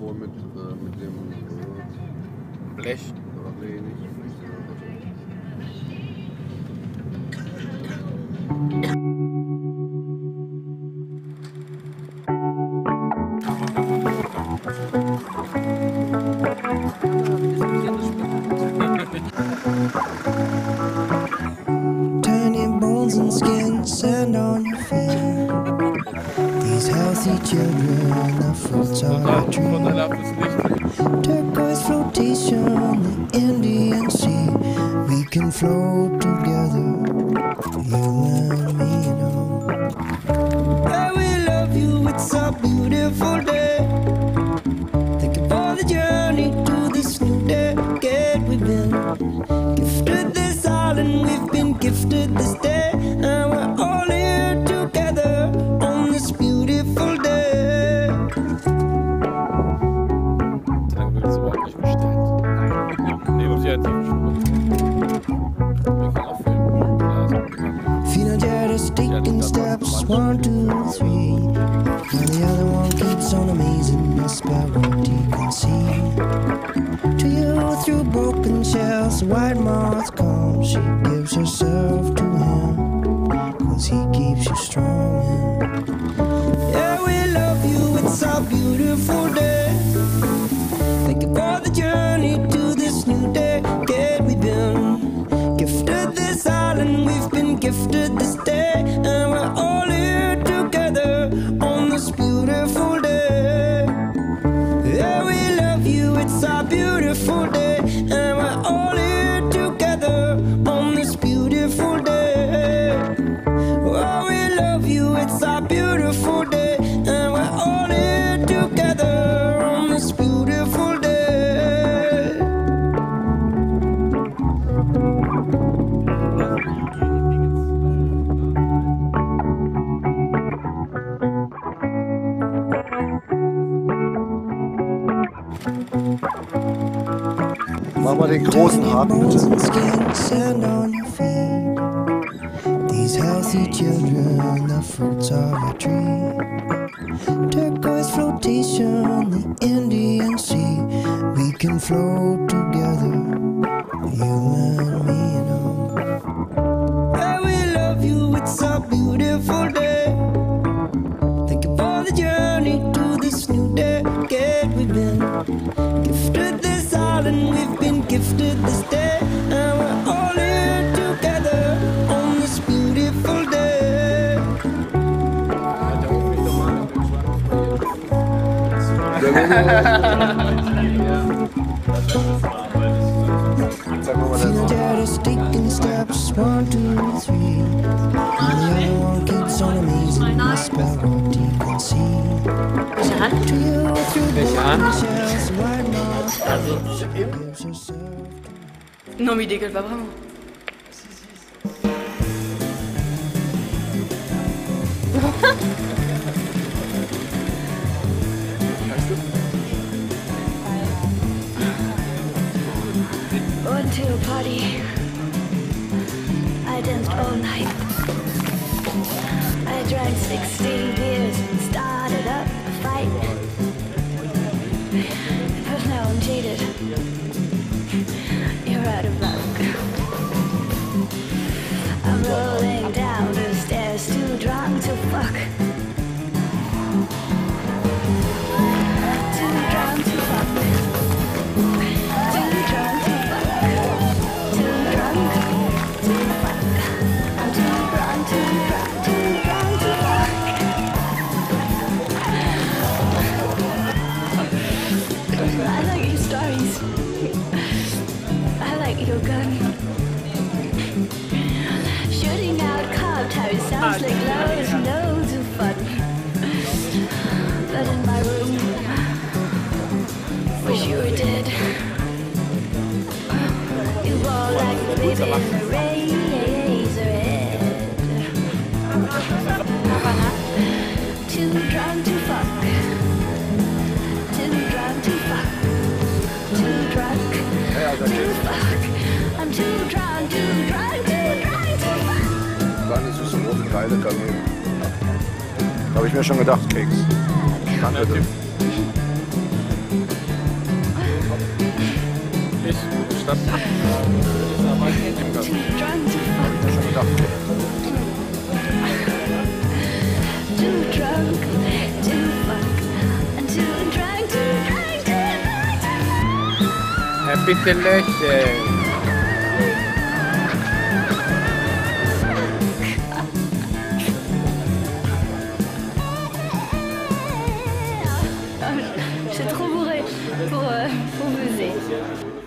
vor mit dem Blech. Oder nee, nicht Blech, sondern was auch immer. Turquoise flotation, the Indian Sea. We can float together, you and me now. I will love you, it's a beautiful day. Thank you for the journey to this new decade. We've been gifted this island, we've been gifted this day. And we're all here together on this beautiful day. Energetic taking steps, 1, 2, 3. And the other one keeps on amazing us by what you can see. To you through broken shells, the white moth comes. She gives herself to him, 'cause he keeps you strong. Yeah, we love you, it's a beautiful day. Thank you for the journey to this new decade. We've been gifted this island, we've been gifted this day, and we're all here together on this beautiful day. Yeah, we love you, it's a beautiful day, and we're all here together on this beautiful day. Oh, we love you, it's a beautiful day, and we're all here together on this beautiful day. Mach mal den großen Haken, bitte. These healthy children, the fruits of a tree. Turquoise flotation, the Indian Sea. We can float together, you and me now. I will love you, it's a beautiful day. Thank you for the journey to this new decade. We've been gifted this island, we've been gifted this day, and we're all here together on this beautiful day. Taking steps, 1, 2, 3. And the other one keeps on amazing us by what you can see. To you through the white moth gives herself. Non mais il dégueule pas vraiment. Si, si. To a party, I danced all night. I drank 16 beers and started up a fight. But now I'm jaded. You're out of luck. I'm rolling down the stairs, too drunk to fuck. Too drunk to fuck. Shooting out cop towers sounds like loads of fun. But in my room, wish you were dead. You wore like the baby in the razor head. Too drunk to fuck. Too drunk to fuck. Too drunk to fuck. I'm too drunk, too drunk, too drunk, too drunk. Das waren die süßen roten Teile, Kanäle. Habe ich mir schon gedacht, Keks. Danke. dann ein bisschen löschen. Je suis trop bourrée pour buzzer.